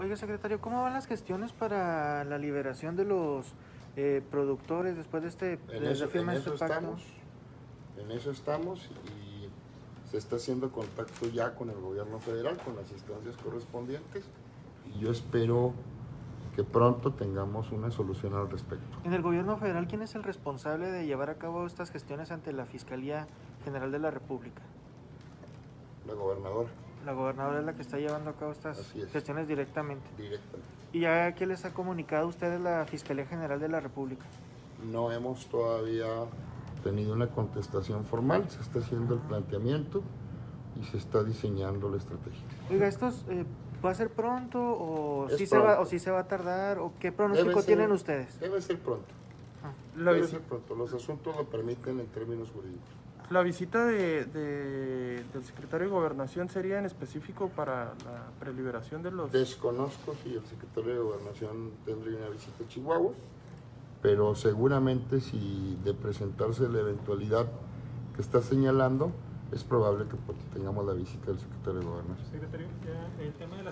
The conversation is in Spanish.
Oiga, secretario, ¿cómo van las gestiones para la liberación de los productores después de la firma de este pacto? En eso estamos y se está haciendo contacto ya con el gobierno federal, con las instancias correspondientes, y yo espero que pronto tengamos una solución al respecto. En el gobierno federal, ¿quién es el responsable de llevar a cabo estas gestiones ante la Fiscalía General de la República? La gobernadora. La gobernadora es la que está llevando a cabo estas gestiones directamente. Directamente. ¿Y ya qué les ha comunicado a ustedes la Fiscalía General de la República? No hemos todavía tenido una contestación formal, se está haciendo el planteamiento y se está diseñando la estrategia. Oiga, ¿estos va a ser pronto o sí se va a tardar? ¿O qué pronóstico tienen ustedes? Debe ser pronto. Debe ser pronto, los asuntos lo permiten en términos jurídicos. ¿La visita del secretario de Gobernación sería en específico para la preliberación de los...? Desconozco si el secretario de Gobernación tendría una visita a Chihuahua, pero seguramente si de presentarse la eventualidad que está señalando, es probable que tengamos la visita del secretario de Gobernación. Secretario, ya el tema de la